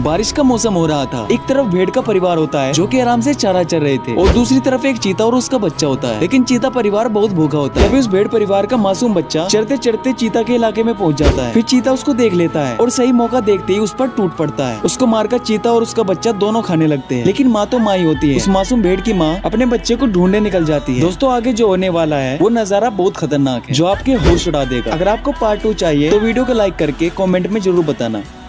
बारिश का मौसम हो रहा था। एक तरफ भेड़ का परिवार होता है जो कि आराम से चारा चर रहे थे और दूसरी तरफ एक चीता और उसका बच्चा होता है, लेकिन चीता परिवार बहुत भूखा होता है। तभी उस भेड़ परिवार का मासूम बच्चा चढ़ते चढ़ते चीता के इलाके में पहुंच जाता है। फिर चीता उसको देख लेता है और सही मौका देखते ही उस पर टूट पड़ता है। उसको मारकर चीता और उसका बच्चा दोनों खाने लगते है, लेकिन माँ तो माँ ही होती है। उस मासूम भेड़ की माँ अपने बच्चे को ढूंढने निकल जाती है। दोस्तों, आगे जो होने वाला है वो नजारा बहुत खतरनाक है जो आपके होश उड़ा देगा। अगर आपको पार्ट 2 चाहिए तो वीडियो को लाइक करके कॉमेंट में जरूर बताना।